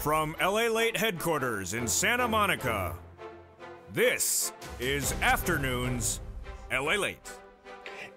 From LALATE headquarters in Santa Monica, this is Afternoons LALATE.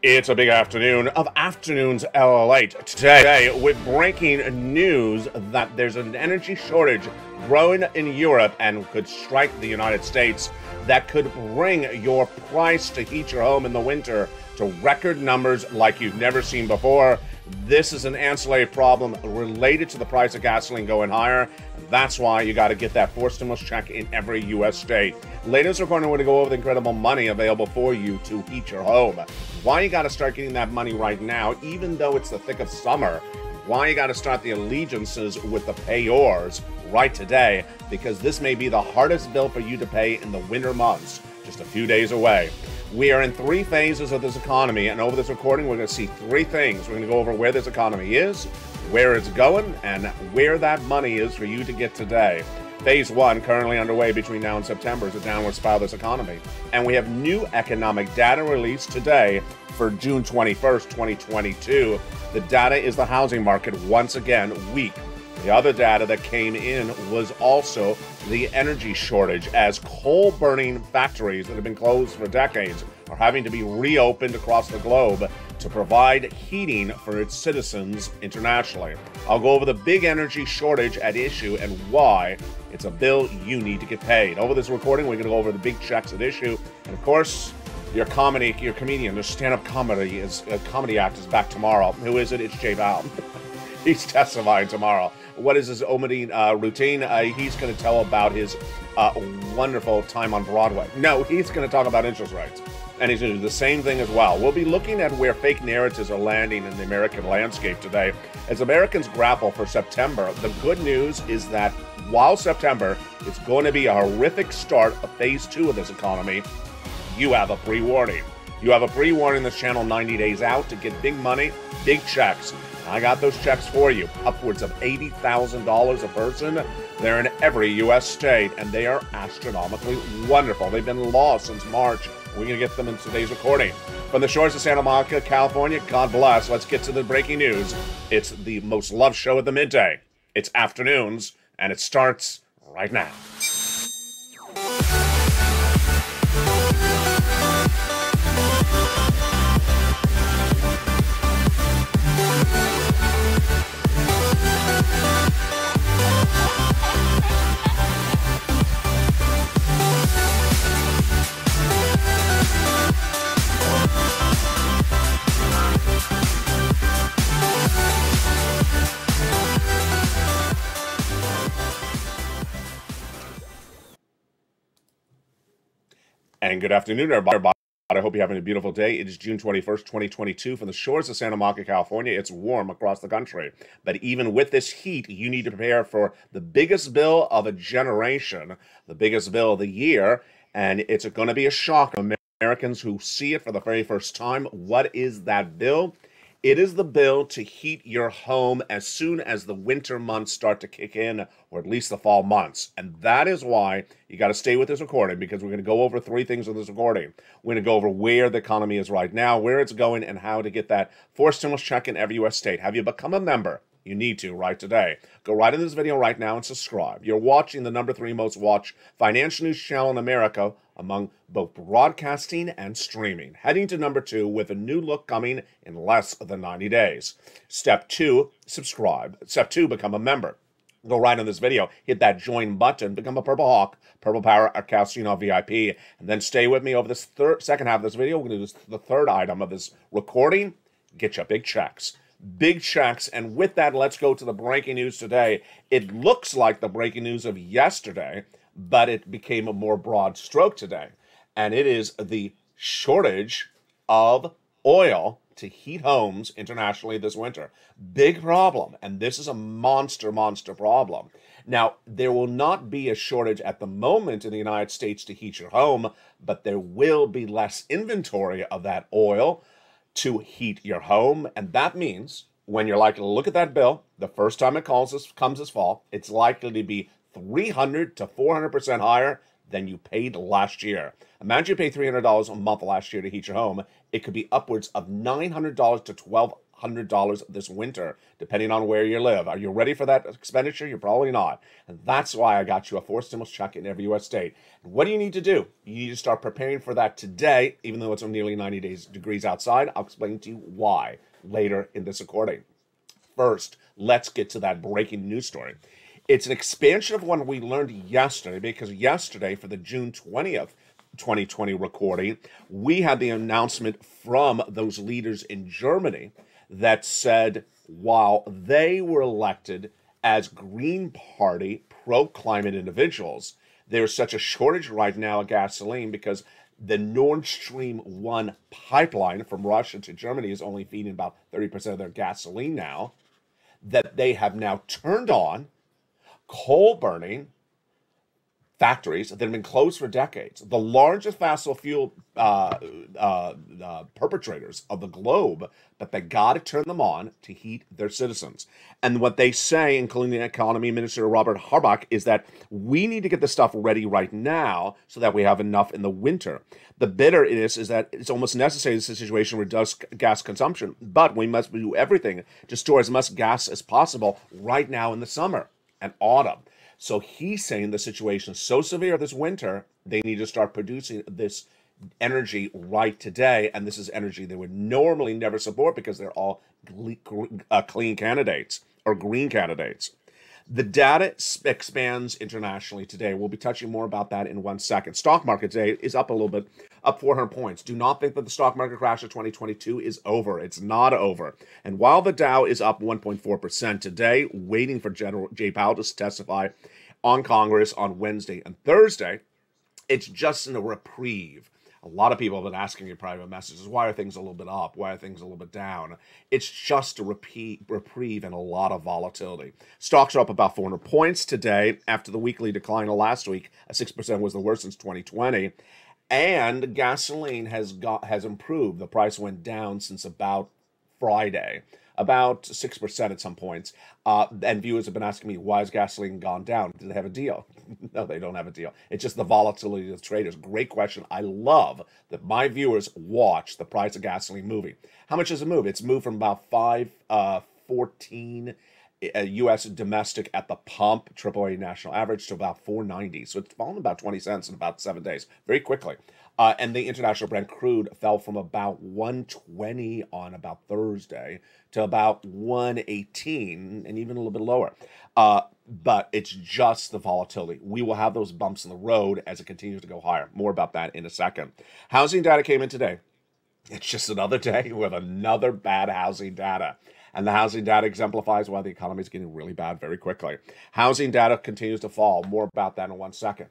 It's a big afternoon of Afternoons LALATE. Today, with breaking news that there's an energy shortage growing in Europe and could strike the United States, that could bring your price to heat your home in the winter to record numbers like you've never seen before. This is an ancillary problem related to the price of gasoline going higher. That's why you got to get that fourth stimulus check in every U.S. state. Latest reporting, we're going to go over the incredible money available for you to heat your home. Why you got to start getting that money right now, even though it's the thick of summer. Why you got to start the allegiances with the payors right today, because this may be the hardest bill for you to pay in the winter months, just a few days away. We are in three phases of this economy, and over this recording, we're going to see three things. We're going to go over where this economy is, where it's going, and where that money is for you to get today. Phase one, currently underway between now and September, is a downward spiral of this economy. And we have new economic data released today for June 21st, 2022. The data is the housing market once again weak. The other data that came in was also the energy shortage, as coal-burning factories that have been closed for decades are having to be reopened across the globe to provide heating for its citizens internationally. I'll go over the big energy shortage at issue and why it's a bill you need to get paid. Over this recording, we're going to go over the big checks at issue, and of course, your stand-up comedy Comedy Act is back tomorrow. Who is it? It's Jay Val. He's testifying tomorrow. What is his opening routine? He's going to tell about his wonderful time on Broadway. No, he's going to talk about interest rates. And he's going to do the same thing as well. We'll be looking at where fake narratives are landing in the American landscape today. As Americans grapple for September, the good news is that while September is going to be a horrific start of phase two of this economy, you have a pre-warning. You have a pre-warning this channel 90 days out to get big money, big checks. I got those checks for you, upwards of $80,000 a person. They're in every U.S. state, and they are astronomically wonderful. They've been lost since March. We're going to get them in today's recording. From the shores of Santa Monica, California, God bless. Let's get to the breaking news. It's the most loved show at the midday. It's Afternoons, and it starts right now. And good afternoon, everybody. I hope you're having a beautiful day. It is June 21st, 2022. From the shores of Santa Monica, California, it's warm across the country. But even with this heat, you need to prepare for the biggest bill of a generation, the biggest bill of the year. And it's going to be a shock to Americans who see it for the very first time. What is that bill? It is the bill to heat your home as soon as the winter months start to kick in, or at least the fall months. And that is why you got to stay with this recording, because we're going to go over three things in this recording. We're going to go over where the economy is right now, where it's going, and how to get that fourth stimulus check in every U.S. state. Have you become a member? You need to right today. Go right in this video right now and subscribe. You're watching the #3 most watched financial news channel in America among both broadcasting and streaming, heading to #2 with a new look coming in less than 90 days. Step 2, subscribe. Step 2, become a member. Go right on this video, hit that join button, become a Purple Hawk, Purple Power, or Casino VIP, and then stay with me over this second half of this video. We're going to do the third item of this recording, get your big checks. Big checks, and with that, let's go to the breaking news today. It looks like the breaking news of yesterday, but it became a more broad stroke today, and it is the shortage of oil to heat homes internationally this winter. Big problem, and this is a monster problem. Now, there will not be a shortage at the moment in the United States to heat your home, but there will be less inventory of that oil to heat your home, and that means when you're likely to look at that bill, the first time it comes this fall, it's likely to be 300 to 400% higher than you paid last year. Imagine you paid $300 a month last year to heat your home. It could be upwards of $900 to $100 this winter, depending on where you live. Are you ready for that expenditure? You're probably not. And that's why I got you a fourth stimulus check in every U.S. state. And what do you need to do? You need to start preparing for that today, even though it's nearly 90 degrees outside. I'll explain to you why later in this recording. First, let's get to that breaking news story. It's an expansion of one we learned yesterday, because yesterday, for the June 20th, 2020 recording, we had the announcement from those leaders in Germany that said while they were elected as Green Party pro-climate individuals, there's such a shortage right now of gasoline because the Nord Stream 1 pipeline from Russia to Germany is only feeding about 30% of their gasoline now, that they have now turned on coal-burning factories that have been closed for decades. The largest fossil fuel perpetrators of the globe, but they got to turn them on to heat their citizens. And what they say, including the Economy Minister Robert Habeck, is that we need to get this stuff ready right now so that we have enough in the winter. The bitter is that it's almost necessary in this situation to reduce gas consumption, but we must do everything to store as much gas as possible right now in the summer and autumn. So he's saying the situation is so severe this winter, they need to start producing this energy right today. And this is energy they would normally never support because they're all clean candidates or green candidates. The data expands internationally today. We'll be touching more about that in 1 second. Stock market today is up a little bit, up 400 points. Do not think that the stock market crash of 2022 is over. It's not over. And while the Dow is up 1.4% today, waiting for General Jay Powell to testify on Congress on Wednesday and Thursday, it's just in a reprieve. A lot of people have been asking in private messages, why are things a little bit up? Why are things a little bit down? It's just a reprieve and a lot of volatility. Stocks are up about 400 points today after the weekly decline of last week. 6% was the worst since 2020. And gasoline has improved. The price went down since about Friday, about 6% at some points. And viewers have been asking me, why has gasoline gone down? Do they have a deal? No, they don't have a deal. It's just the volatility of the traders. Great question. I love that my viewers watch the price of gasoline moving. How much does it move? It's moved from about $5.14 U.S. domestic at the pump, AAA national average, to about $4.90. So it's fallen about 20 cents in about 7 days, very quickly. And the international Brent crude fell from about $1.20 on about Thursday to about $1.18 and even a little bit lower. But it's just the volatility. We will have those bumps in the road as it continues to go higher. More about that in a second. Housing data came in today. It's just another day with another bad housing data. And the housing data exemplifies why the economy is getting really bad very quickly. Housing data continues to fall. More about that in 1 second.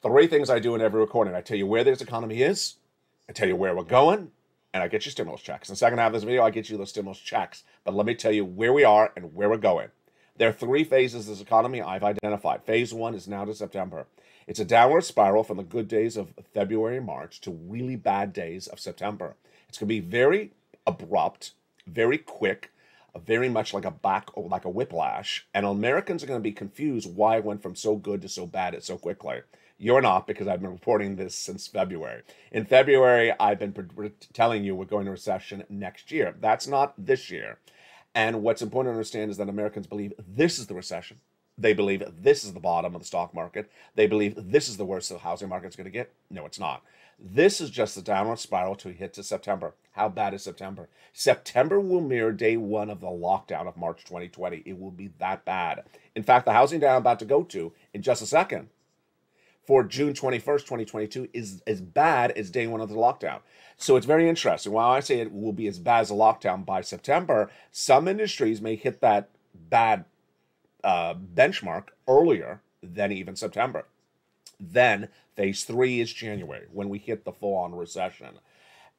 Three things I do in every recording. I tell you where this economy is, I tell you where we're going, and I get you stimulus checks. In the second half of this video, I get you those stimulus checks. But let me tell you where we are and where we're going. There are three phases of this economy I've identified. Phase one is now to September. It's a downward spiral from the good days of February and March to really bad days of September. It's going to be very abrupt, very quick, very much like a like a whiplash. And Americans are going to be confused why it went from so good to so bad so quickly. You're not, because I've been reporting this since February. In February, I've been telling you we're going to recession next year. That's not this year. And what's important to understand is that Americans believe this is the recession. They believe this is the bottom of the stock market. They believe this is the worst the housing market's going to get. No, it's not. This is just the downward spiral to hit to September. How bad is September? September will mirror day one of the lockdown of March 2020. It will be that bad. In fact, the housing data I'm about to go to in just a second for June 21st, 2022 is as bad as day one of the lockdown. So it's very interesting. While I say it will be as bad as a lockdown by September, some industries may hit that bad benchmark earlier than even September. Then phase three is January, when we hit the full-on recession.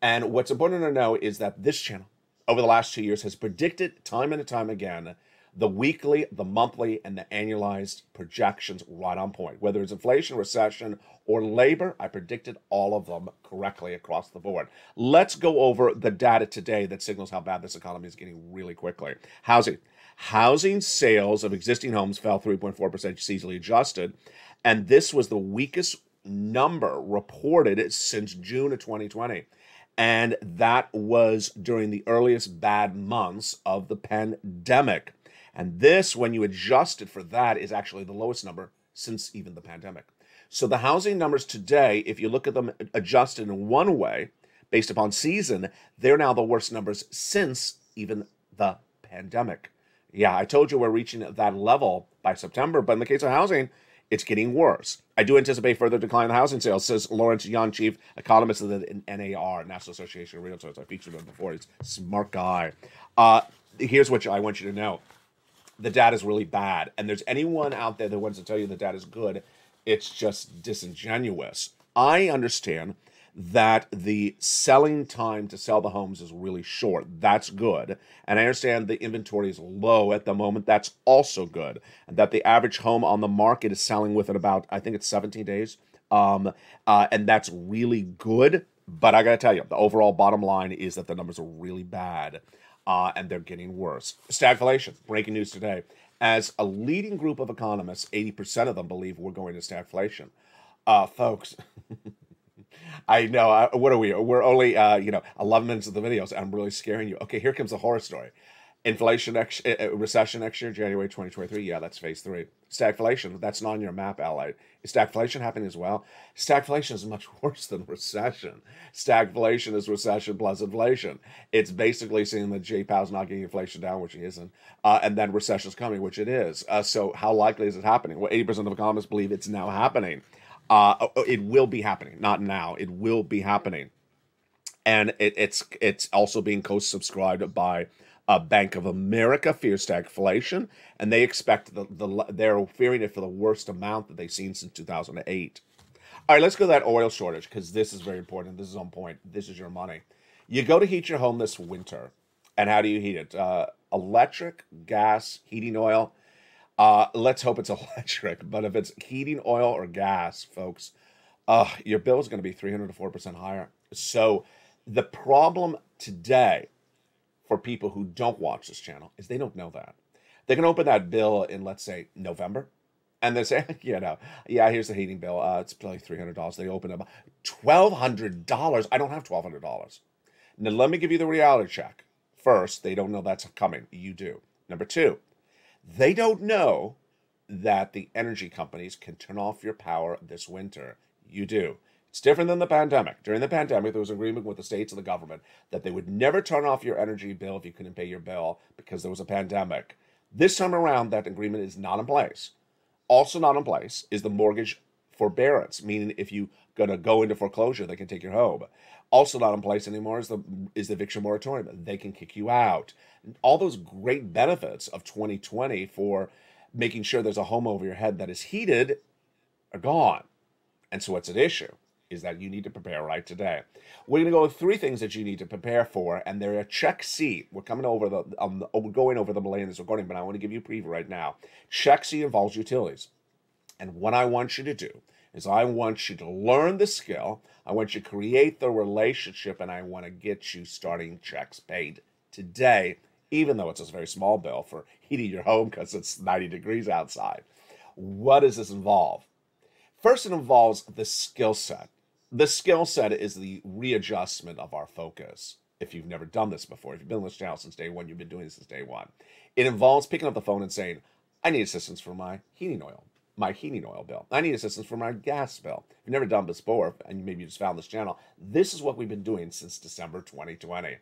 And what's important to know is that this channel, over the last 2 years, has predicted time and time again the weekly, the monthly, and the annualized projections right on point. Whether it's inflation, recession, or labor, I predicted all of them correctly across the board. Let's go over the data today that signals how bad this economy is getting really quickly. Housing. Housing sales of existing homes fell 3.4% seasonally adjusted, and this was the weakest number reported since June of 2020. and that was during the earliest bad months of the pandemic. And this, when you adjust it for that, is actually the lowest number since even the pandemic. So the housing numbers today, if you look at them adjusted in one way, based upon season, they're now the worst numbers since even the pandemic. Yeah, I told you we're reaching that level by September, but in the case of housing, it's getting worse. I do anticipate further decline in housing sales, says Lawrence Young, chief economist of the NAR, National Association of Realtors. I featured him before. He's a smart guy. Here's what I want you to know. The data is really bad, and there's anyone out there that wants to tell you the data is good, it's just disingenuous. I understand that the selling time to sell the homes is really short. That's good. And I understand the inventory is low at the moment. That's also good. And that the average home on the market is selling within about, I think it's 17 days. And that's really good. But I got to tell you, the overall bottom line is that the numbers are really bad and they're getting worse. Stagflation, breaking news today. As a leading group of economists, 80% of them believe we're going to stagflation. Folks... I know. What are we? We're only, 11 minutes of the videos. I'm really scaring you. Okay, here comes a horror story. Inflation, recession next year, January 2023. Yeah, that's phase three. Stagflation, that's not on your map, LALATE. Is stagflation happening as well? Stagflation is much worse than recession. Stagflation is recession plus inflation. It's basically seeing that Jay Powell's not getting inflation down, which he isn't, and then recession's coming, which it is. So how likely is it happening? Well, 80% of economists believe it's now happening. It will be happening, not now. It will be happening, and it's also being co-subscribed by Bank of America. Fears stagflation, and they expect they're fearing it for the worst amount that they've seen since 2008. All right, let's go to that oil shortage because this is very important. This is on point. This is your money. You go to heat your home this winter, and how do you heat it? Electric, gas, heating oil. Let's hope it's electric, but if it's heating oil or gas, folks, your bill is going to be 304% higher. So the problem today for people who don't watch this channel is they don't know that. They can open that bill in, let's say, November, and they say, yeah, here's the heating bill. It's probably $300. They open it up. $1,200. I don't have $1,200. Now, let me give you the reality check. First, they don't know that's coming. You do. Number two. They don't know that the energy companies can turn off your power this winter. You do. It's different than the pandemic. During the pandemic, there was an agreement with the states and the government that they would never turn off your energy bill if you couldn't pay your bill because there was a pandemic. This time around, that agreement is not in place. Also not in place is the mortgage forbearance, meaning if you're going to go into foreclosure, they can take your home. Also not in place anymore is the eviction moratorium. They can kick you out. And all those great benefits of 2020 for making sure there's a home over your head that is heated are gone. And so what's at issue is that you need to prepare right today. We're going to go with three things that you need to prepare for, and they're a check C. We're coming over we're going over them later in this recording, but I want to give you a preview right now. Check C involves utilities. And what I want you to do is I want you to learn the skill, I want you to create the relationship, and I want to get you starting checks paid today, even though it's a very small bill for heating your home because it's 90 degrees outside. What does this involve? First, it involves the skill set. The skill set is the readjustment of our focus. If you've never done this before, if you've been on this channel since day one, you've been doing this since day one. It involves picking up the phone and saying, I need assistance for my heating oil bill. I need assistance for my gas bill. If you've never done this before, and maybe you just found this channel, this is what we've been doing since December 2020.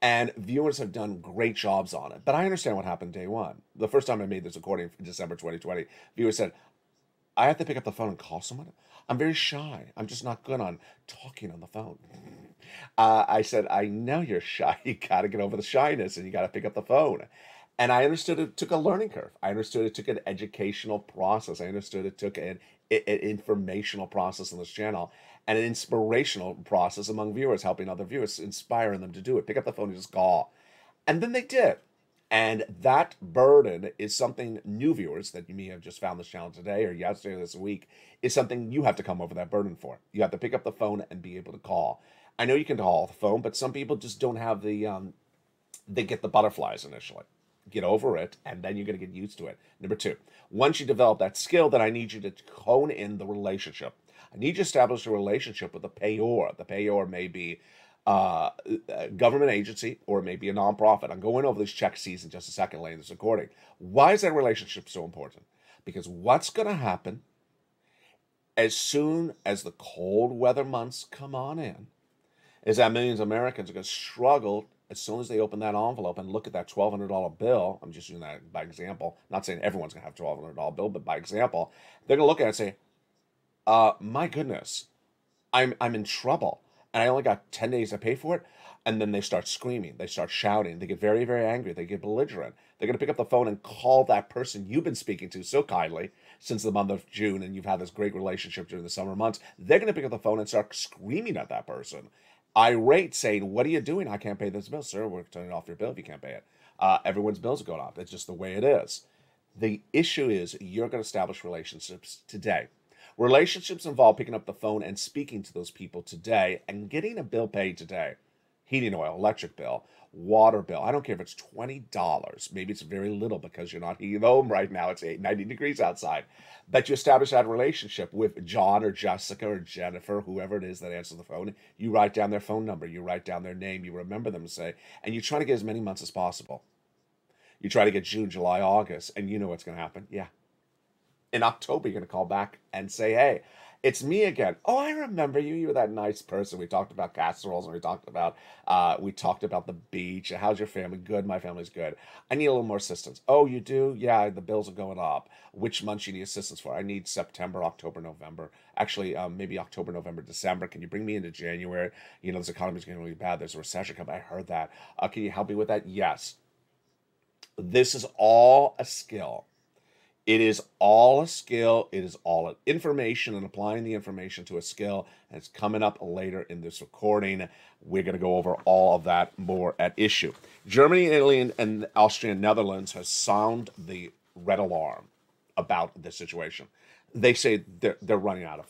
And viewers have done great jobs on it. But I understand what happened day one. The first time I made this recording in December 2020, viewers said, I have to pick up the phone and call someone? I'm very shy. I'm just not good on talking on the phone. I said, I know you're shy. You got to get over the shyness and you got to pick up the phone. And I understood it took a learning curve. I understood it took an educational process. I understood it took an informational process on this channel and an inspirational process among viewers, helping other viewers, inspiring them to do it. Pick up the phone and just call. And then they did. And that burden is something new viewers that you may have just found this channel today or yesterday or this week is something you have to come over that burden for. You have to pick up the phone and be able to call. I know you can call the phone, but some people just don't have the, they get the butterflies initially. Get over it, and then you're going to get used to it. Number two, once you develop that skill, then I need you to hone in the relationship. I need you to establish a relationship with the payor. The payor may be government agency or maybe a nonprofit. I'm going over this check season just a second later in this recording. Why is that relationship so important? Because what's going to happen as soon as the cold weather months come on in is that millions of Americans are going to struggle as soon as they open that envelope and look at that $1,200 bill. I'm just using that by example. I'm not saying everyone's going to have a $1,200 bill, but by example, they're going to look at it and say, my goodness, I'm in trouble. And I only got 10 days to pay for it. And then they start screaming. They start shouting. They get very, very angry. They get belligerent. They're going to pick up the phone and call that person you've been speaking to so kindly since the month of June, and you've had this great relationship during the summer months. They're going to pick up the phone and start screaming at that person, irate, saying, "What are you doing? I can't pay this bill, sir. We're turning off your bill if you can't pay it." Everyone's bills are going up. It's just the way it is. The issue is you're going to establish relationships today. Relationships involve picking up the phone and speaking to those people today and getting a bill paid today. Heating oil, electric bill, water bill. I don't care if it's $20. Maybe it's very little because you're not heating the home right now. It's 90 degrees outside. But you establish that relationship with John or Jessica or Jennifer, whoever it is that answers the phone. You write down their phone number. You write down their name. You remember them to say. And you try to get as many months as possible. You try to get June, July, August. And you know what's going to happen. Yeah. In October, you're going to call back and say, "Hey, it's me again. Oh, I remember you. You were that nice person. We talked about casseroles, and we talked about the beach. How's your family? Good. My family's good. I need a little more assistance." "Oh, you do? Yeah, the bills are going up. Which months you need assistance for? I need September, October, November. Actually, maybe October, November, December. Can you bring me into January? You know, this economy's getting really bad. There's a recession coming. I heard that. Can you help me with that?" Yes. This is all a skill. It is all a skill. It is all information and applying the information to a skill. And it's coming up later in this recording. We're going to go over all of that more at issue. Germany, Italy, and Austria and Netherlands have sounded the red alarm about this situation. They say they're running out of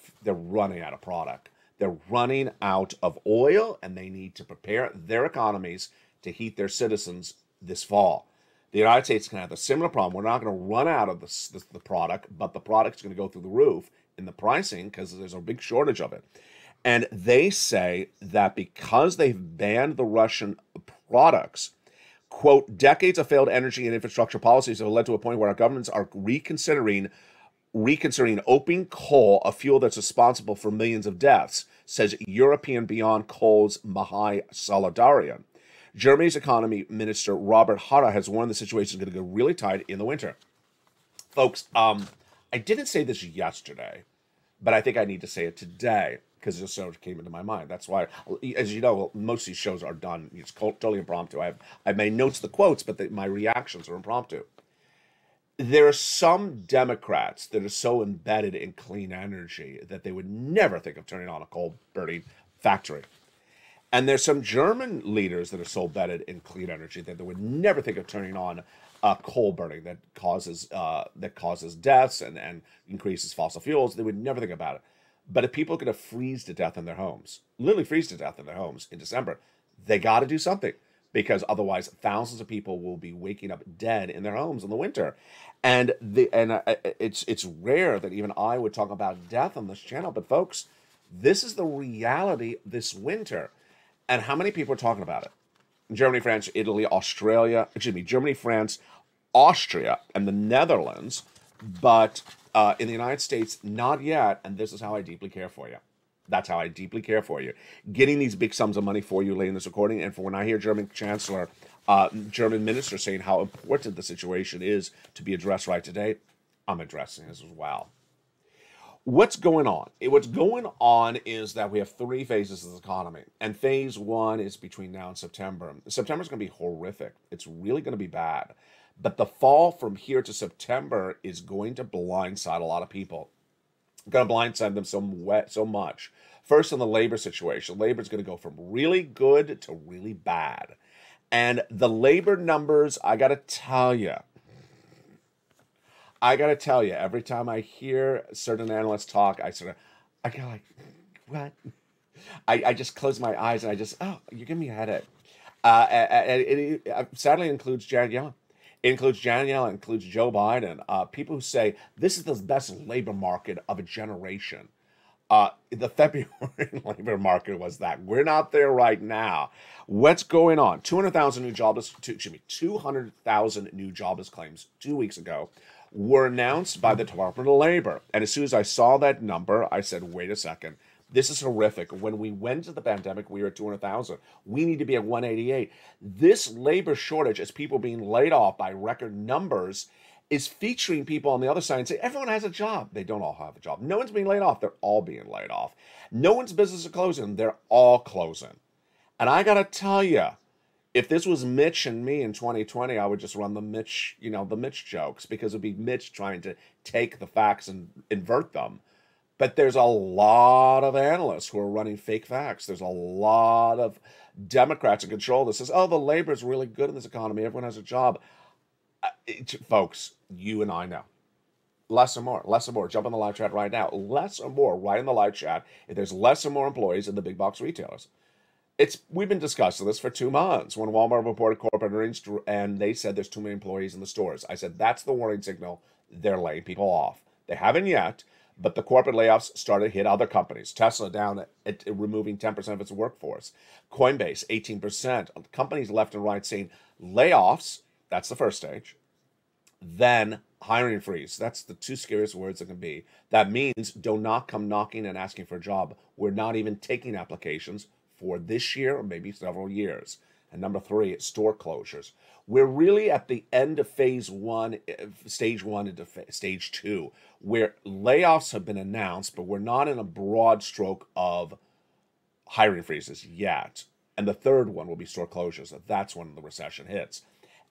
product. They're running out of oil, and they need to prepare their economies to heat their citizens this fall. The United States is going to have a similar problem. We're not going to run out of the product, but the product's going to go through the roof in the pricing because there's a big shortage of it. And they say that because they've banned the Russian products, quote, "decades of failed energy and infrastructure policies have led to a point where our governments are reconsidering open coal, a fuel that's responsible for millions of deaths," says European Beyond Coal's Mihai Solodarian. Germany's economy minister, Robert Habeck, has warned the situation is going to go really tight in the winter. Folks, I didn't say this yesterday, but I think I need to say it today because it just sort of came into my mind. That's why, as you know, most of these shows are done. It's totally impromptu. I made notes of the quotes, but my reactions are impromptu. There are some Democrats that are so embedded in clean energy that they would never think of turning on a coal-burning factory. And there's some German leaders that are so embedded in clean energy that they would never think of turning on coal burning that causes deaths and increases fossil fuels. They would never think about it. But if people are going to freeze to death in their homes, literally freeze to death in their homes in December, they got to do something because otherwise thousands of people will be waking up dead in their homes in the winter. And it's rare that even I would talk about death on this channel. But folks, this is the reality this winter. And how many people are talking about it? Germany, France, Italy, Australia, excuse me, Germany, France, Austria, and the Netherlands, but in the United States, not yet, and this is how I deeply care for you. That's how I deeply care for you. Getting these big sums of money for you late in this recording, and for when I hear German Chancellor, German Minister saying how important the situation is to be addressed right today, I'm addressing this as well. What's going on? What's going on is that we have three phases of the economy. And phase one is between now and September. September is going to be horrific. It's really going to be bad. But the fall from here to September is going to blindside a lot of people. It's going to blindside them so much. First, in the labor situation. Labor is going to go from really good to really bad. And the labor numbers, I got to tell you, every time I hear certain analysts talk, I go like, what? I just close my eyes and oh, you give me a headache. And it sadly includes Janet Yellen. It includes Janet Yellen, includes Joe Biden. People who say, this is the best labor market of a generation. The February labor market was that. We're not there right now. What's going on? 200,000 new jobless, 200,000 new jobless claims 2 weeks ago were announced by the Department of Labor. And as soon as I saw that number, I said, wait a second. This is horrific. When we went to the pandemic, we were at 200,000. We need to be at 188. This labor shortage, as people being laid off by record numbers, is featuring people on the other side and say, everyone has a job. They don't all have a job. No one's being laid off. They're all being laid off. No one's business is closing. They're all closing. And I got to tell you, if this was Mitch and me in 2020, I would just run the Mitch, you know, the Mitch jokes, because it'd be Mitch trying to take the facts and invert them. But there's a lot of analysts who are running fake facts. There's a lot of Democrats in control that says, oh, the labor is really good in this economy. Everyone has a job. Folks, you and I know. Less or more, jump in the live chat right now. Less or more, right in the live chat, if there's less or more employees in the big box retailers. We've been discussing this for 2 months when Walmart reported corporate earnings and they said there's too many employees in the stores. I said, that's the warning signal. They're laying people off. They haven't yet, but the corporate layoffs started to hit other companies. Tesla down at removing 10% of its workforce. Coinbase, 18%. Companies left and right saying layoffs, that's the first stage. Then hiring freeze. That's the two scariest words that can be. That means do not come knocking and asking for a job. We're not even taking applications for this year or maybe several years. And number three, store closures. We're really at the end of phase one, stage one into stage two, where layoffs have been announced, but we're not in a broad stroke of hiring freezes yet. And the third one will be store closures. That's when the recession hits.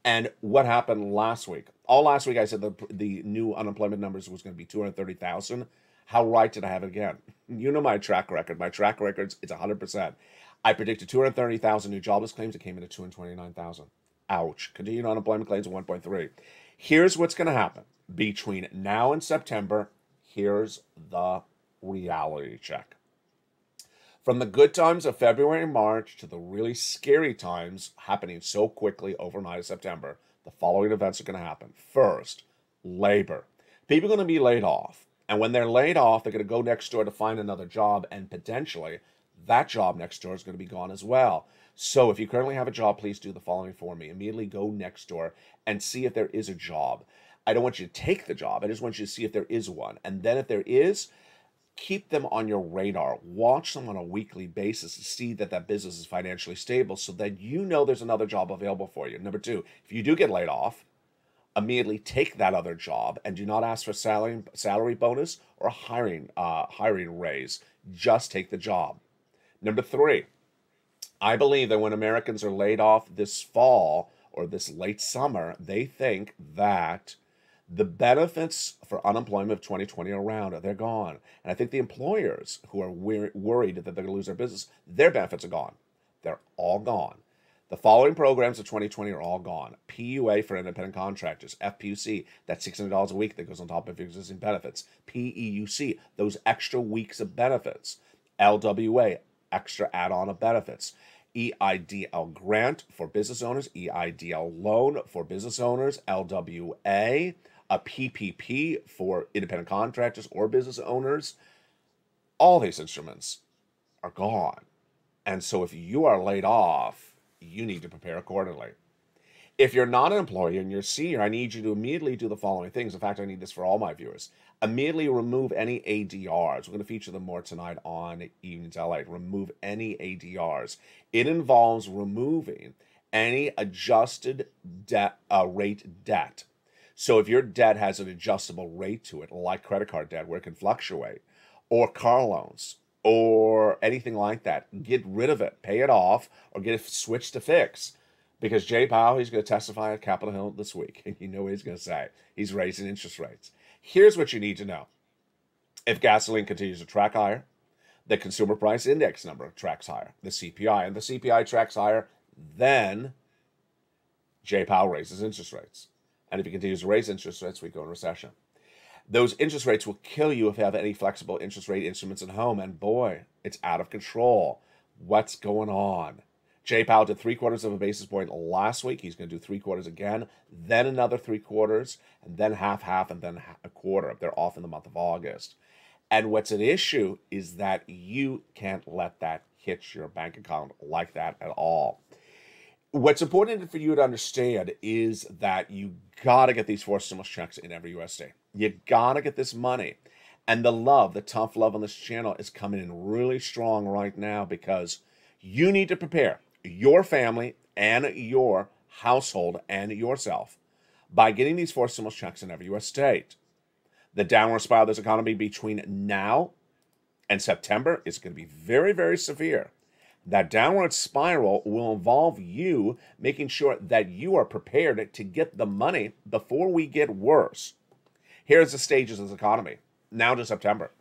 And what happened last week? All last week I said the new unemployment numbers was going to be 230,000. How right did I have it again? You know my track record. My track record's it's 100%. I predicted 230,000 new jobless claims. It came in at 229,000. Ouch. Continued unemployment claims at 1.3. Here's what's going to happen. Between now and September, here's the reality check. From the good times of February and March to the really scary times happening so quickly overnight of September, the following events are going to happen. First, labor. People are going to be laid off. And when they're laid off, they're going to go next door to find another job, and potentially that job next door is going to be gone as well. So if you currently have a job, please do the following for me. Immediately go next door and see if there is a job. I don't want you to take the job. I just want you to see if there is one. And then if there is, keep them on your radar. Watch them on a weekly basis to see that that business is financially stable so that you know there's another job available for you. Number two, if you do get laid off, immediately take that other job and do not ask for salary bonus or hiring raise. Just take the job. Number three, I believe that when Americans are laid off this fall or this late summer, they think that the benefits for unemployment of 2020 are around, they're gone. And I think the employers who are worried that they're going to lose their business, their benefits are gone. They're all gone. The following programs of 2020 are all gone. PUA for independent contractors, FPUC, that's $600 a week that goes on top of your existing benefits. PEUC, those extra weeks of benefits. LWA, extra add-on of benefits. EIDL grant for business owners, EIDL loan for business owners, LWA, a PPP for independent contractors or business owners. All these instruments are gone. And so if you are laid off, you need to prepare accordingly. If you're not an employee and you're senior, I need you to immediately do the following things. In fact, I need this for all my viewers. Immediately remove any ADRs. We're going to feature them more tonight on Evenings LA. Remove any ADRs. It involves removing any adjusted rate debt. So if your debt has an adjustable rate to it, like credit card debt where it can fluctuate, or car loans, or anything like that, get rid of it, pay it off, or get it switched to fix. Because Jay Powell, he's going to testify at Capitol Hill this week. And you know what he's going to say. He's raising interest rates. Here's what you need to know. If gasoline continues to track higher, the consumer price index number tracks higher, the CPI. And the CPI tracks higher, then Jay Powell raises interest rates. And if he continues to raise interest rates, we go in recession. Those interest rates will kill you if you have any flexible interest rate instruments at home. And boy, it's out of control. What's going on? Jay Powell did 0.75 basis points last week. He's going to do 0.75 again, then another 0.75, and then half, and then a quarter. They're off in the month of August. And what's an issue is that you can't let that hit your bank account like that at all. What's important for you to understand is that you gotta get these forced stimulus checks in every U.S. state. You gotta get this money. And the love, the tough love on this channel is coming in really strong right now because you need to prepare your family and your household and yourself by getting these forced stimulus checks in every U.S. state. The downward spiral of this economy between now and September is going to be very, very severe. That downward spiral will involve you making sure that you are prepared to get the money before we get worse. Here's the stages of this economy, now to September.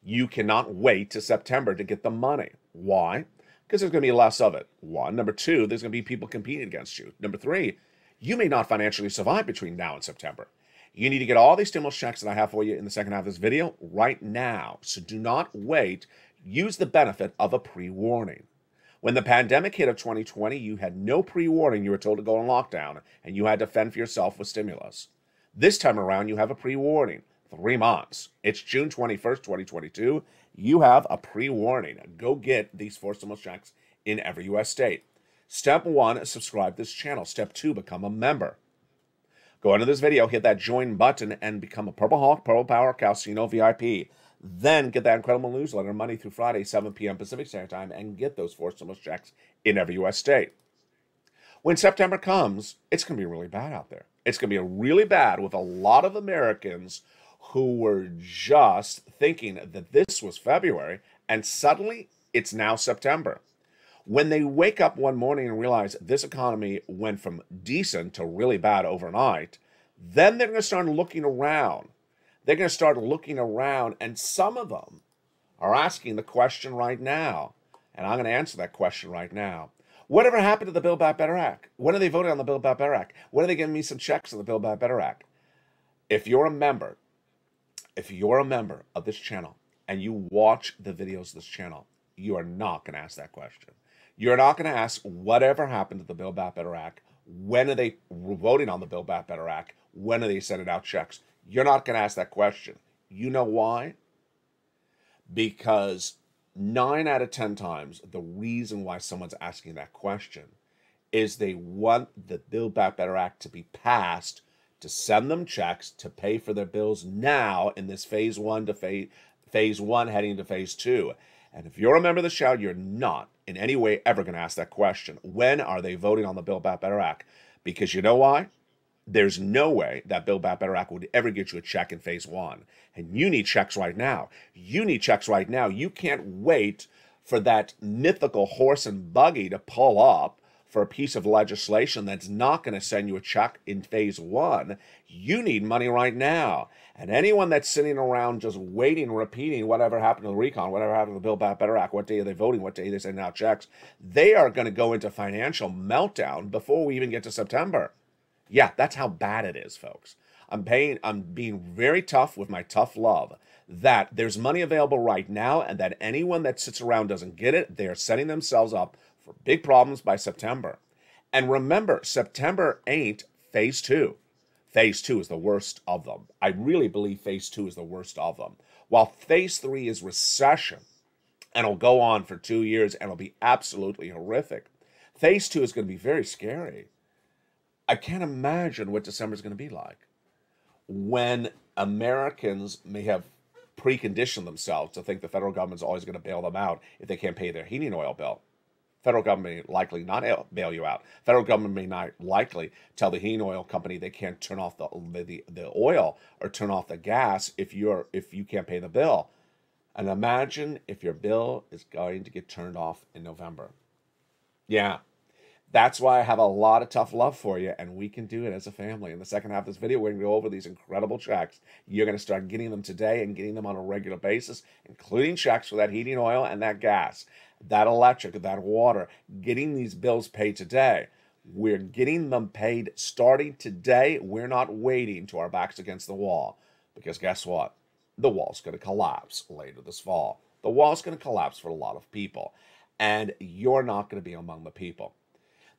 You cannot wait to September to get the money. Why? Because there's going to be less of it. One. Number two, there's going to be people competing against you. Number three, you may not financially survive between now and September. You need to get all these stimulus checks that I have for you in the second half of this video right now. So do not wait. Use the benefit of a pre-warning. When the pandemic hit of 2020, you had no pre-warning. You were told to go on lockdown, and you had to fend for yourself with stimulus. This time around, you have a pre-warning. 3 months. It's June 21st, 2022. You have a pre-warning. Go get these forced stimulus checks in every U.S. state. Step one, subscribe to this channel. Step two, become a member. Go into this video, hit that join button, and become a Purple Hawk, Purple Power, Casino VIP. Then get that incredible newsletter Monday through Friday, 7 p.m. Pacific Standard Time, and get those forced stimulus checks in every U.S. state. When September comes, it's going to be really bad out there. It's going to be really bad with a lot of Americans who were just thinking that this was February, and suddenly it's now September. When they wake up one morning and realize this economy went from decent to really bad overnight, then they're going to start looking around. They're going to start looking around, and some of them are asking the question right now, and I'm going to answer that question right now. Whatever happened to the Build Back Better Act? When are they voting on the Build Back Better Act? When are they giving me some checks on the Build Back Better Act? If you're a member of this channel and you watch the videos of this channel, you are not going to ask that question. You're not going to ask whatever happened to the Build Back Better Act. When are they voting on the Build Back Better Act? When are they sending out checks? You're not going to ask that question. You know why? Because 9 out of 10 times, the reason why someone's asking that question is they want the Build Back Better Act to be passed to send them checks to pay for their bills now in this phase one heading to phase two. And if you're a member of the show, you're not in any way ever going to ask that question. When are they voting on the Build Back Better Act? Because you know why? There's no way that Build Back Better Act would ever get you a check in phase one. And you need checks right now. You need checks right now. You can't wait for that mythical horse and buggy to pull up for a piece of legislation that's not going to send you a check in phase one. You need money right now. And anyone that's sitting around just waiting, repeating whatever happened to the recon, whatever happened to the Build Back Better Act, what day are they voting, what day are they sending out checks, they are going to go into financial meltdown before we even get to September. Yeah, that's how bad it is, folks. I'm being very tough with my tough love that there's money available right now and that anyone that sits around doesn't get it, they are setting themselves up for big problems by September. And remember, September ain't phase two. Phase two is the worst of them. I really believe phase two is the worst of them. While phase three is recession, and it'll go on for 2 years and it'll be absolutely horrific, phase two is going to be very scary. I can't imagine what December is going to be like when Americans may have preconditioned themselves to think the federal government's always going to bail them out if they can't pay their heating oil bill. Federal government may likely not bail you out. Federal government may not likely tell the heating oil company they can't turn off the oil or turn off the gas if you can't pay the bill. And imagine if your bill is going to get turned off in November. Yeah, that's why I have a lot of tough love for you, and we can do it as a family. In the second half of this video, we're going to go over these incredible checks. You're going to start getting them today and getting them on a regular basis, including checks for that heating oil and that gas, that electric, that water, getting these bills paid today. We're getting them paid starting today. We're not waiting till our backs against the wall, because guess what? The wall's going to collapse later this fall. The wall's going to collapse for a lot of people, and you're not going to be among the people.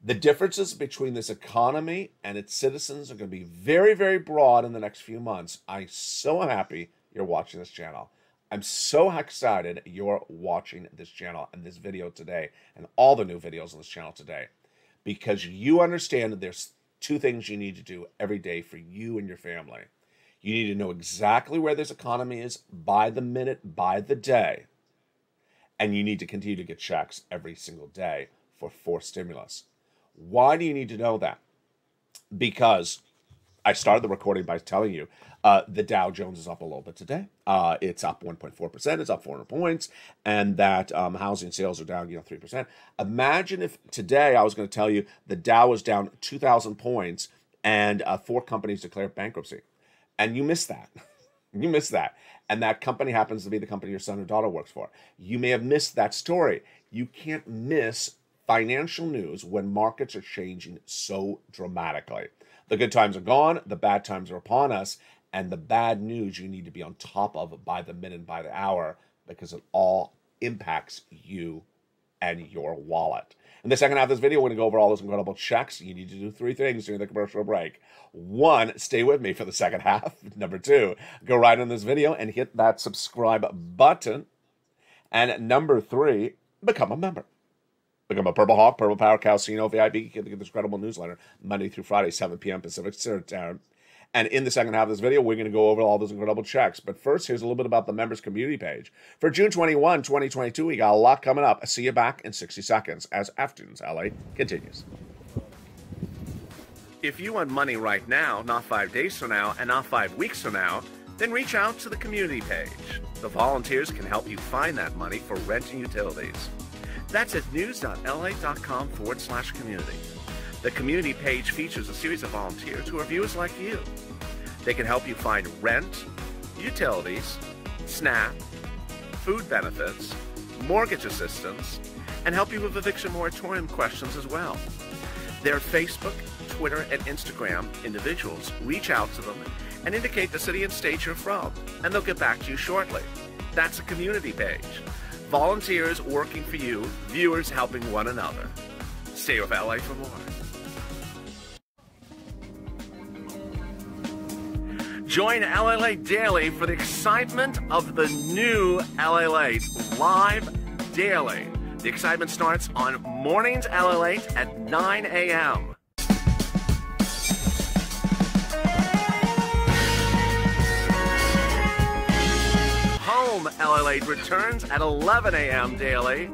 The differences between this economy and its citizens are going to be very, very broad in the next few months. I so am happy you're watching this channel. I'm so excited you're watching this channel and this video today and all the new videos on this channel today, because you understand that there's two things you need to do every day for you and your family. You need to know exactly where this economy is by the minute, by the day, and you need to continue to get checks every single day for forced stimulus. Why do you need to know that? Because I started the recording by telling you the Dow Jones is up a little bit today. It's up 1.4%. It's up 400 points. And that housing sales are down, 3%. Imagine if today I was going to tell you the Dow was down 2,000 points and 4 companies declared bankruptcy. And you missed that. You missed that. And that company happens to be the company your son or daughter works for. You may have missed that story. You can't miss financial news when markets are changing so dramatically. The good times are gone, the bad times are upon us, and the bad news you need to be on top of by the minute and by the hour, because it all impacts you and your wallet. In the second half of this video, we're going to go over all those incredible checks. You need to do 3 things during the commercial break. 1, stay with me for the second half. 2, go right on this video and hit that subscribe button. And 3, become a member. Become a Purple Hawk, Purple Power, Casino, VIP. You get this incredible newsletter Monday through Friday, 7 p.m. Pacific Standard Time. And in the second half of this video, we're going to go over all those incredible checks. But first, here's a little bit about the members community page. For June 21, 2022, we got a lot coming up. See you back in 60 seconds as Afternoons LA continues. If you want money right now, not 5 days from now, and not 5 weeks from now, then reach out to the community page. The volunteers can help you find that money for rent and utilities. That's at news.la.com/community. The community page features a series of volunteers who are viewers like you. They can help you find rent, utilities, SNAP, food benefits, mortgage assistance, and help you with eviction moratorium questions as well. Their Facebook, Twitter, and Instagram individuals, reach out to them and indicate the city and state you're from, and they'll get back to you shortly. That's a community page. Volunteers working for you, viewers helping one another. Stay with LA for more. Join LALATE Daily for the excitement of the new LALATE live daily. The excitement starts on Mornings LALATE at 9 a.m. LALATE returns at 11 a.m. daily.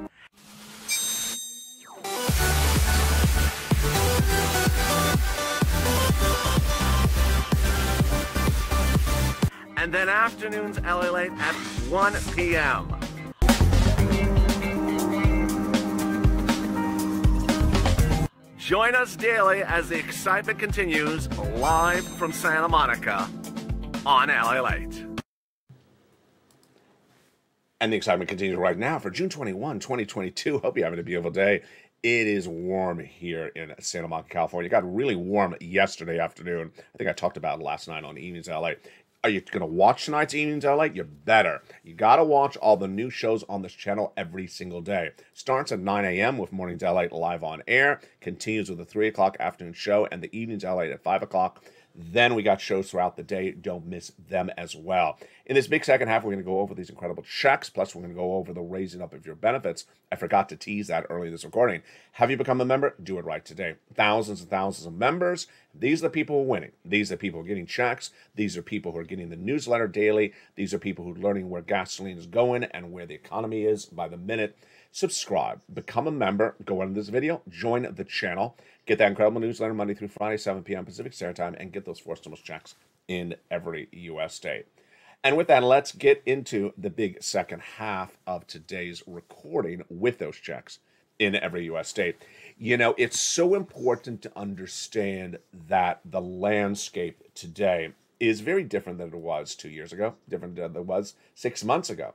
And then Afternoons LALATE at 1 p.m. Join us daily as the excitement continues live from Santa Monica on LALATE. And the excitement continues right now for June 21, 2022. Hope you're having a beautiful day. It is warm here in Santa Monica, California. It got really warm yesterday afternoon. I think I talked about it last night on Evenings LA. Are you going to watch tonight's Evenings LA? You better. You got to watch all the new shows on this channel every single day. Starts at 9 a.m. with Mornings LA live on air. Continues with the 3 o'clock afternoon show and the Evenings LA at 5 o'clock. Then we got shows throughout the day. Don't miss them as well. In this big second half, we're going to go over these incredible checks. Plus, we're going to go over the raising up of your benefits. I forgot to tease that earlier in this recording. Have you become a member? Do it right today. Thousands and thousands of members. These are the people who are winning. These are the people who are getting checks. These are people who are getting the newsletter daily. These are people who are learning where gasoline is going and where the economy is by the minute. Subscribe, become a member, go on this video, join the channel, get that incredible newsletter Monday through Friday, 7 p.m. Pacific Standard Time, and get those forced stimulus checks in every U.S. state. And with that, let's get into the big second half of today's recording with those checks in every U.S. state. You know, it's so important to understand that the landscape today is very different than it was 2 years ago, different than it was 6 months ago.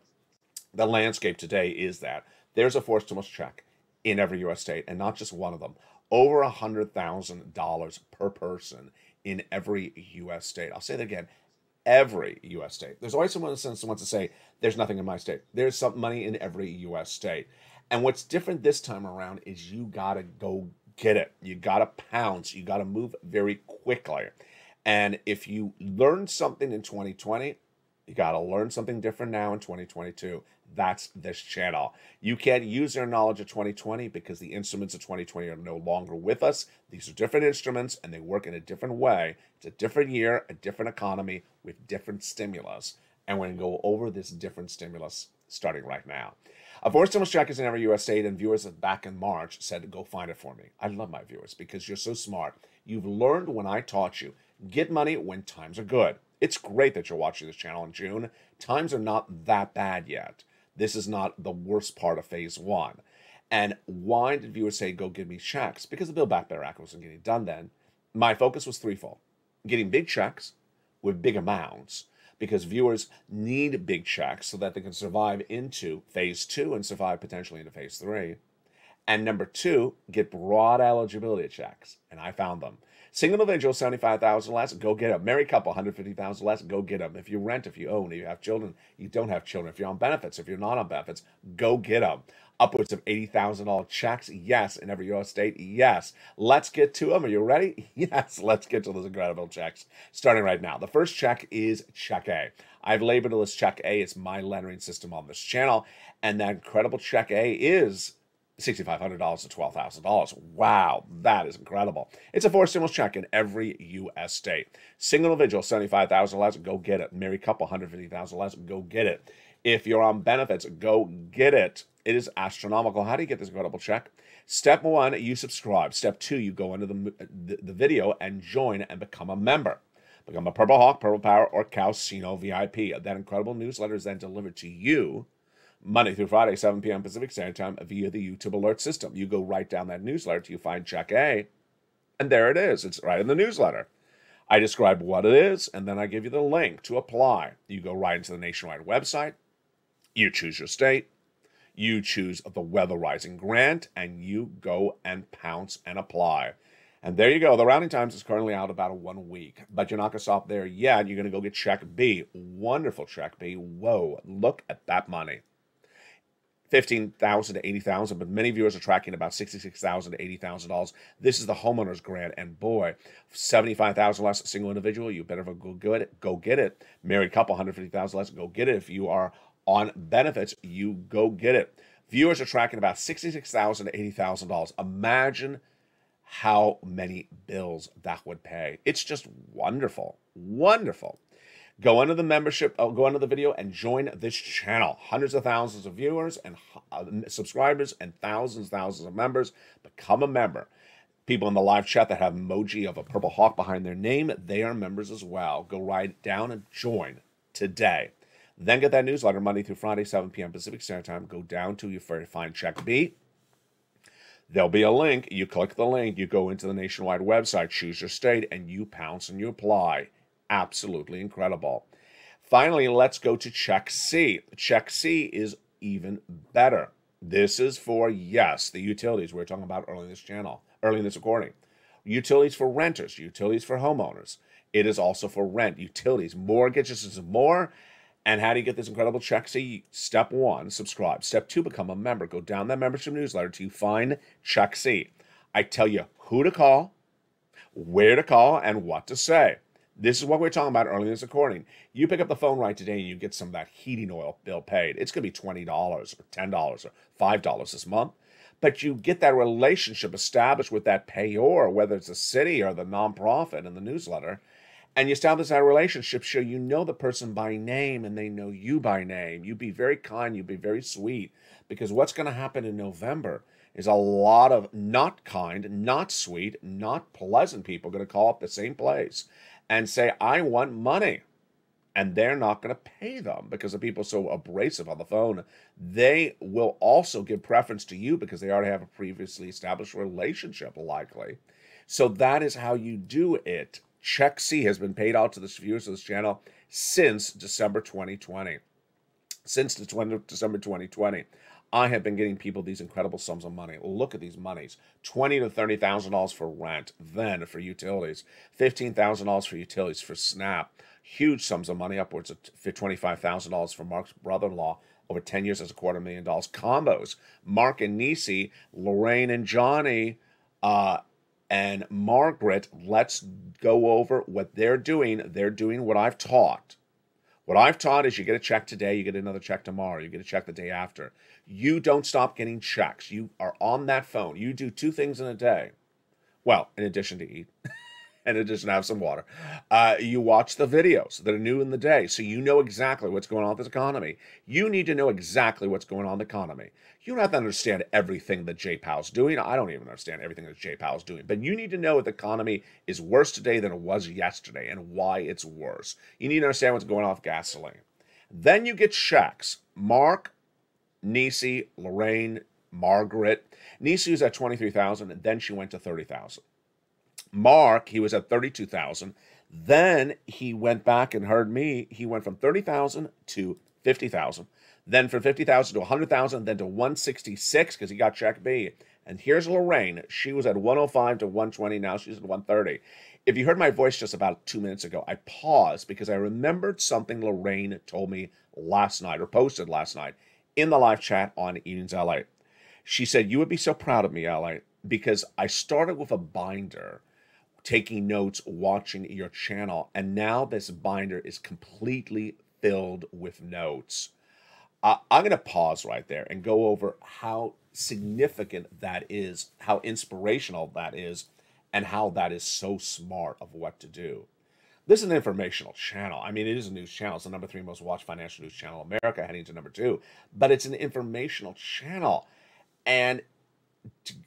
The landscape today is that there's a forced stimulus check in every U.S. state, and not just one of them. Over $100,000 per person in every U.S. state. I'll say that again, every U.S. state. There's always someone who wants to say, there's nothing in my state. There's some money in every U.S. state. And what's different this time around is you got to go get it. You got to pounce. You got to move very quickly. And if you learned something in 2020, You got to learn something different now in 2022. That's this channel. You can't use your knowledge of 2020 because the instruments of 2020 are no longer with us. These are different instruments and they work in a different way. It's a different year, a different economy with different stimulus. And we're going to go over this different stimulus starting right now. A foreign stimulus check is in every U.S. state, and viewers back in March said, go find it for me. I love my viewers because you're so smart. You've learned when I taught you. Get money when times are good. It's great that you're watching this channel in June. Times are not that bad yet. This is not the worst part of phase one. And why did viewers say, go give me checks? Because the Build Back Better Act wasn't getting done then. My focus was threefold. Getting big checks with big amounts, because viewers need big checks so that they can survive into phase two and survive potentially into phase three. And number two, get broad eligibility checks. And I found them. Single individual, $75,000 less, go get them. Married couple, $150,000 less, go get them. If you rent, if you own, if you have children, you don't have children. If you're on benefits, if you're not on benefits, go get them. Upwards of $80,000 checks, yes, in every U.S. state, yes. Let's get to them. Are you ready? Yes, let's get to those incredible checks starting right now. The first check is Check A. I've labeled it as Check A. It's my lettering system on this channel. And that incredible Check A is $6,500 to $12,000. Wow, that is incredible. It's a forced stimulus check in every U.S. state. Single individual, $75,000 less, go get it. Married couple, $150,000 less, go get it. If you're on benefits, go get it. It is astronomical. How do you get this incredible check? Step one, you subscribe. Step two, you go into the video and join and become a member. Become a Purple Hawk, Purple Power, or Calcino VIP. That incredible newsletter is then delivered to you Monday through Friday, 7 p.m. Pacific Standard Time via the YouTube alert system. You go right down that newsletter till you find Check A, and there it is. It's right in the newsletter. I describe what it is, and then I give you the link to apply. You go right into the nationwide website. You choose your state. You choose the Weather Rising grant, and you go and pounce and apply. And there you go. The rounding times is currently out about 1 week, but you're not going to stop there yet. You're going to go get Check B. Wonderful Check B. Whoa, look at that money. $15,000 to $80,000, but many viewers are tracking about $66,000 to $80,000. This is the homeowner's grant, and boy, $75,000 less, single individual, you better go get it. Married couple, $150,000 less, go get it. If you are on benefits, you go get it. Viewers are tracking about $66,000 to $80,000. Imagine how many bills that would pay. It's just wonderful, wonderful. Go into the membership, go into the video and join this channel. Hundreds of thousands of viewers and subscribers and thousands of members. Become a member. People in the live chat that have emoji of a purple hawk behind their name, they are members as well. Go right down and join today. Then get that newsletter Monday through Friday, 7 p.m. Pacific Standard Time. Go down to your find Check B. There'll be a link. You click the link. You go into the nationwide website, choose your state, and you pounce and you apply. Absolutely incredible. Finally, let's go to Check C. Check C is even better. This is for, yes, the utilities we were talking about early in this channel, early in this recording. Utilities for renters, utilities for homeowners. It is also for rent, utilities, mortgages, and more. And how do you get this incredible Check C? Step one, subscribe. Step two, become a member. Go down that membership newsletter till you find Check C. I tell you who to call, where to call, and what to say. This is what we were talking about earlier in this recording. You pick up the phone right today and you get some of that heating oil bill paid. It's going to be $20 or $10 or $5 this month. But you get that relationship established with that payor, whether it's the city or the nonprofit in the newsletter. And you establish that relationship so you know the person by name and they know you by name. You be very kind. You be very sweet. Because what's going to happen in November is a lot of not kind, not sweet, not pleasant people going to call up the same place and say, I want money. And they're not going to pay them because the people are so abrasive on the phone. They will also give preference to you because they already have a previously established relationship, likely. So that is how you do it. Check C has been paid out to the viewers of this channel since December 2020. Since December 2020. I have been getting people these incredible sums of money. Look at these monies. $20,000 to $30,000 for rent, then for utilities. $15,000 for utilities for SNAP. Huge sums of money, upwards of $25,000 for Mark's brother-in-law. Over 10 years, that's $250,000. Combos. Mark and Niecy, Lorraine and Johnny, and Margaret. Let's go over what they're doing. They're doing what I've taught. What I've taught is you get a check today, you get another check tomorrow, you get a check the day after. You don't stop getting checks. You are on that phone. You do two things in a day. Well, in addition to eat, in addition to have some water, you watch the videos that are new in the day, so you know exactly what's going on with this economy. You need to know exactly what's going on in the economy. You don't have to understand everything that Jay Powell's doing. I don't even understand everything that Jay Powell's doing. But you need to know that the economy is worse today than it was yesterday and why it's worse. You need to understand what's going on with gasoline. Then you get checks. Mark, Niecy, Lorraine, Margaret. Niecy was at 23,000, and then she went to 30,000. Mark, he was at 32,000. Then he went back and heard me. He went from 30,000 to 50,000. Then from 50,000 to 100,000, then to 166 because he got check B. And here's Lorraine. She was at 105 to 120. Now she's at 130. If you heard my voice just about 2 minutes ago, I paused because I remembered something Lorraine told me last night, or posted last night in the live chat on Eden's LA. She said, "You would be so proud of me, LA, because I started with a binder, taking notes, watching your channel, and now this binder is completely filled with notes." I'm going to pause right there and go over how significant that is, how inspirational that is, and how that is so smart of what to do. This is an informational channel. I mean, it is a news channel. It's the #3 most watched financial news channel in America, heading to #2. But it's an informational channel, and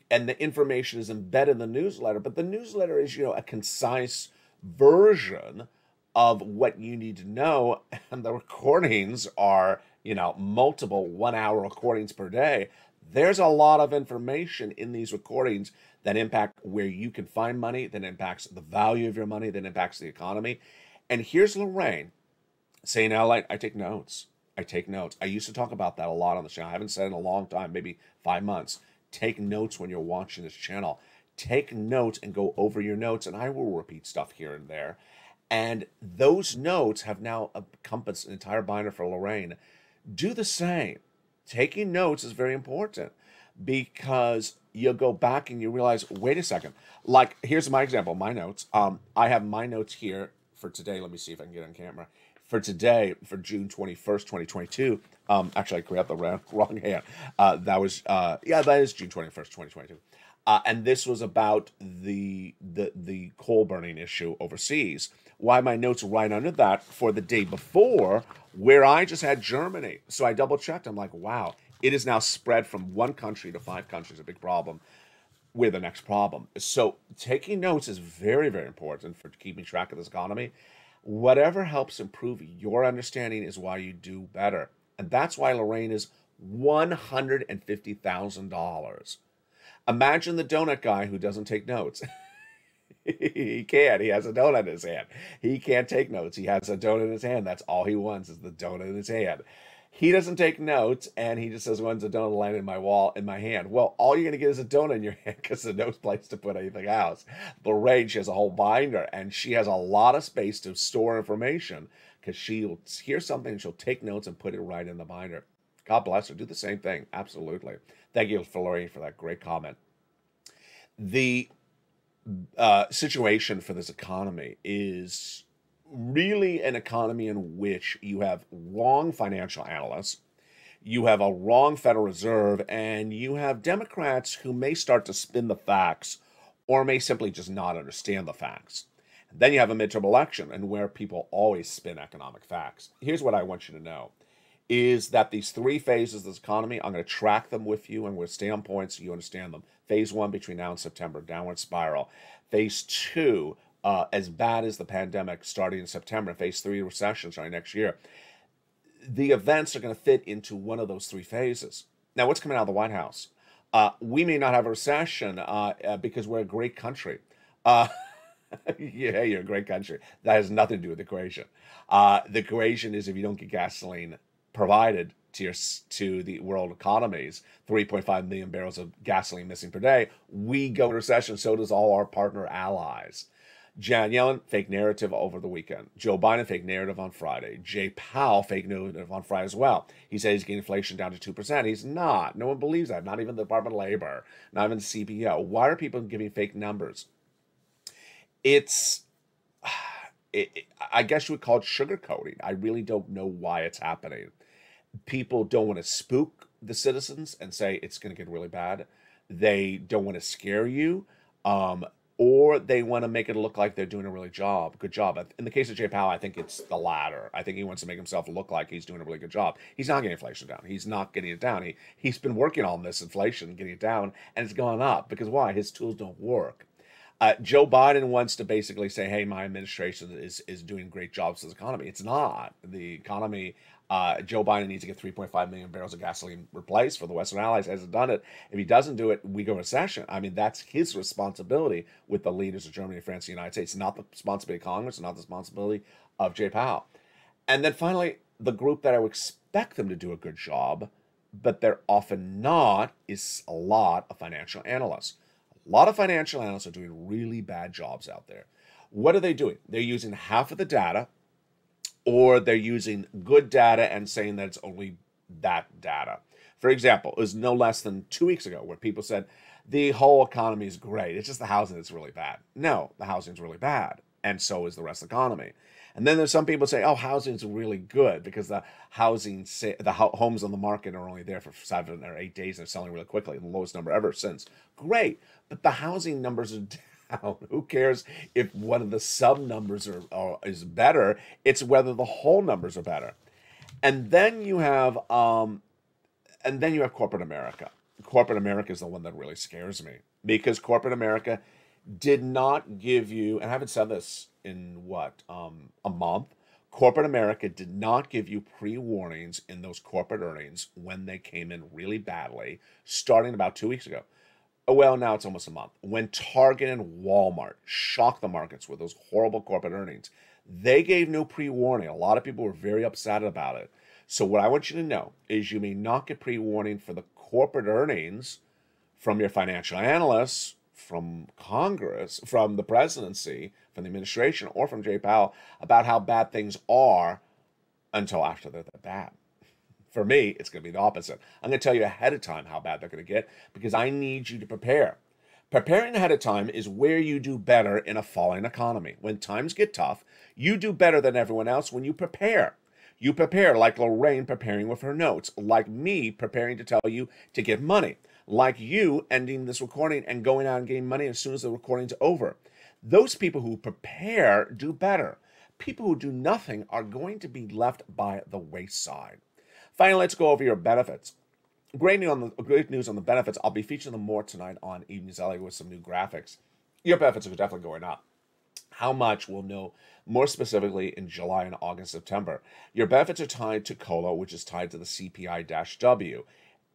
the information is embedded in the newsletter. But the newsletter is, you know, a concise version of what you need to know, and the recordings are, you know, multiple one-hour recordings per day. There's a lot of information in these recordings that impact where you can find money, that impacts the value of your money, that impacts the economy. And here's Lorraine saying, "LA, I take notes. I take notes." I used to talk about that a lot on the channel. I haven't said it in a long time, maybe 5 months. Take notes when you're watching this channel. Take notes and go over your notes, and I will repeat stuff here and there. And those notes have now encompassed an entire binder for Lorraine. Do the same. Taking notes is very important because you'll go back and you realize, wait a second. Like, here's my example, my notes. I have my notes here for today. Let me see if I can get on camera. For today, for June 21st, 2022. Actually, I grabbed the wrong hand. That is June 21st, 2022. And this was about the coal burning issue overseas. Why my notes right under that for the day before, where I just had Germany. So I double checked. I'm like, wow, it is now spread from one country to 5 countries, a big problem. We're the next problem. So taking notes is very, very important for keeping track of this economy. Whatever helps improve your understanding is why you do better. And that's why Lorraine is $150,000. Imagine the donut guy who doesn't take notes. He can't. He has a donut in his hand. He can't take notes. He has a donut in his hand. That's all he wants is the donut in his hand. He doesn't take notes, and he just says, "When's a donut landing in my wall, in my hand?" Well, all you're going to get is a donut in your hand because there's no place to put anything else. Lorraine, she has a whole binder, and she has a lot of space to store information because she'll hear something, and she'll take notes and put it right in the binder. God bless her. Do the same thing. Absolutely. Thank you, Lorraine, for that great comment. The situation for this economy is really an economy in which you have wrong financial analysts, you have a wrong Federal Reserve, and you have Democrats who may start to spin the facts or may simply just not understand the facts. And then you have a midterm election, and where people always spin economic facts. Here's what I want you to know, is that these 3 phases of this economy, I'm going to track them with you, and we'll stay on point so you understand them. Phase 1, between now and September, downward spiral. Phase 2, as bad as the pandemic, starting in September. Phase 3, recession, starting next year. The events are going to fit into one of those 3 phases. Now, what's coming out of the White House? We may not have a recession because we're a great country. Yeah, you're a great country. That has nothing to do with the equation. The equation is if you don't get gasoline provided to the world economies, 3.5 million barrels of gasoline missing per day, we go into recession, so does all our partner allies. Janet Yellen, fake narrative over the weekend. Joe Biden, fake narrative on Friday. Jay Powell, fake narrative on Friday as well. He said he's getting inflation down to 2%. He's not. No one believes that. Not even the Department of Labor. Not even the CBO. Why are people giving fake numbers? It's I guess you would call it sugarcoating. I really don't know why it's happening. People don't want to spook the citizens and say it's going to get really bad. They don't want to scare you, or they want to make it look like they're doing a really good job. In the case of Jay Powell, I think it's the latter. I think he wants to make himself look like he's doing a really good job. He's not getting inflation down. He's not getting it down. He's been working on this inflation, getting it down, and it's gone up. Because why? His tools don't work. Joe Biden wants to basically say, hey, my administration is doing great jobs to the economy. It's not. The economy, Joe Biden needs to get 3.5 million barrels of gasoline replaced for the Western allies. Hasn't done it. If he doesn't do it, we go recession. I mean, that's his responsibility with the leaders of Germany, France, and the United States. Not the responsibility of Congress, not the responsibility of Jay Powell. And then finally, the group that I would expect them to do a good job, but they're often not, is a lot of financial analysts. A lot of financial analysts are doing really bad jobs out there. What are they doing? They're using half of the data, or they're using good data and saying that it's only that data. For example, it was no less than 2 weeks ago where people said, the whole economy is great. It's just the housing that's really bad. No, the housing is really bad, and so is the rest of the economy. And then there's some people say, oh, housing is really good because the housing, the homes on the market are only there for 7 or 8 days and they're selling really quickly, the lowest number ever since. Great, but the housing numbers are down. Who cares if one of the sub numbers is better? It's whether the whole numbers are better. And then you have, corporate America. Corporate America is the one that really scares me, because corporate America did not give you, and I haven't said this in what, a month, corporate America did not give you pre-warnings in those corporate earnings when they came in really badly, starting about 2 weeks ago. Well, now it's almost a month. When Target and Walmart shocked the markets with those horrible corporate earnings, they gave no pre-warning. A lot of people were very upset about it. So what I want you to know is you may not get pre-warning for the corporate earnings from your financial analysts, from Congress, from the presidency, from the administration, or from Jay Powell about how bad things are until after they're that bad. For me, it's going to be the opposite. I'm going to tell you ahead of time how bad they're going to get because I need you to prepare. Preparing ahead of time is where you do better in a falling economy. When times get tough, you do better than everyone else when you prepare. You prepare like Lorraine preparing with her notes, like me preparing to tell you to get money, like you ending this recording and going out and getting money as soon as the recording's over. Those people who prepare do better. People who do nothing are going to be left by the wayside. Finally, let's go over your benefits. Great news on the benefits. I'll be featuring them more tonight on Evening's LA with some new graphics. Your benefits are definitely going up. How much, we'll know more specifically in July and August, September. Your benefits are tied to COLA, which is tied to the CPI-W,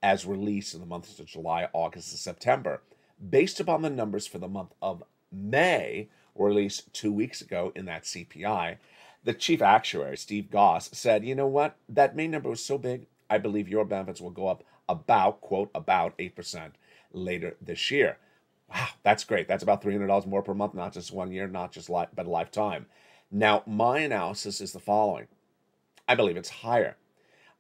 as released in the months of July, August, and September, based upon the numbers for the month of May, or at least 2 weeks ago in that CPI. The chief actuary, Steve Goss, said, you know what? That May number was so big, I believe your benefits will go up about, quote, about 8% later this year. Wow, that's great. That's about $300 more per month, not just 1 year, not just life, but a lifetime. Now, my analysis is the following. I believe it's higher.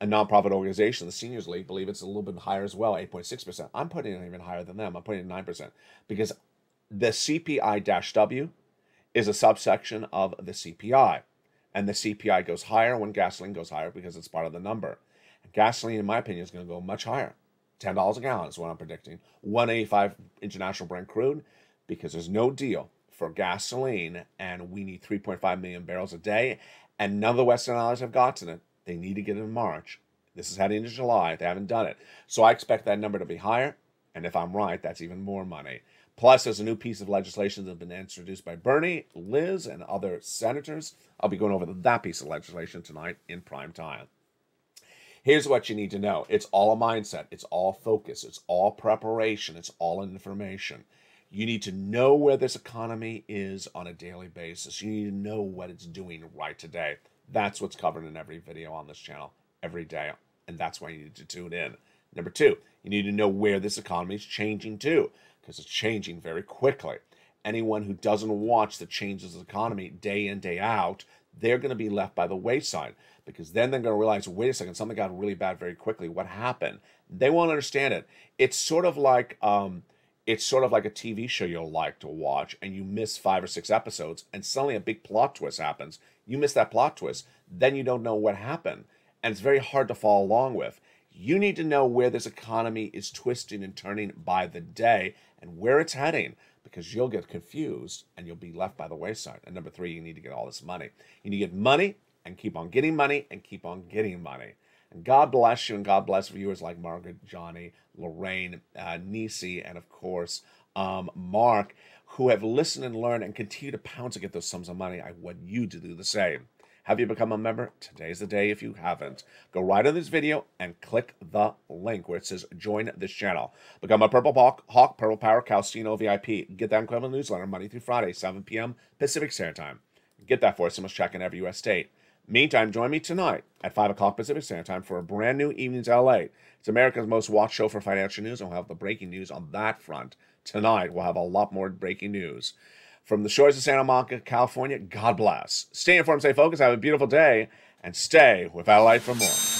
A nonprofit organization, the Seniors League, believe it's a little bit higher as well, 8.6%. I'm putting it even higher than them. I'm putting it 9% because the CPI-W is a subsection of the CPI. And the CPI goes higher when gasoline goes higher because it's part of the number. And gasoline, in my opinion, is going to go much higher. $10 a gallon is what I'm predicting. $1.85 international Brent crude because there's no deal for gasoline and we need 3.5 million barrels a day. And none of the Western allies have gotten it. They need to get it in March. This is heading into July. They haven't done it. So I expect that number to be higher. And if I'm right, that's even more money. Plus, there's a new piece of legislation that's been introduced by Bernie, Liz, and other senators. I'll be going over that piece of legislation tonight in prime time. Here's what you need to know. It's all a mindset. It's all focus. It's all preparation. It's all information. You need to know where this economy is on a daily basis. You need to know what it's doing right today. That's what's covered in every video on this channel every day, and that's why you need to tune in. Number two, you need to know where this economy is changing to, because it's changing very quickly. Anyone who doesn't watch the changes of the economy day in, day out, they're going to be left by the wayside, because then they're going to realize, wait a second, something got really bad very quickly. What happened? They won't understand it. It's sort of like it's sort of like a TV show you'll like to watch, and you miss 5 or 6 episodes, and suddenly a big plot twist happens. You miss that plot twist, then you don't know what happened, and it's very hard to follow along with. You need to know where this economy is twisting and turning by the day and where it's heading, because you'll get confused and you'll be left by the wayside. And number 3, you need to get all this money. You need to get money and keep on getting money and keep on getting money. And God bless you, and God bless viewers like Margaret, Johnny, Lorraine, Nisi, and of course, Mark, who have listened and learned and continue to pound to get those sums of money. I want you to do the same. Have you become a member? Today's the day if you haven't. Go right on this video and click the link where it says join this channel. Become a Purple Hawk, Purple Power, Calcino VIP. Get that incredible newsletter Monday through Friday, 7 p.m. Pacific Standard Time. Get that for us. You must check in every U.S. state. Meantime, join me tonight at 5 o'clock Pacific Standard Time for a brand new Evenings LA. It's America's most watched show for financial news, and we'll have the breaking news on that front. Tonight, we'll have a lot more breaking news. From the shores of Santa Monica, California, God bless. Stay informed, stay focused, have a beautiful day, and stay with LA for more.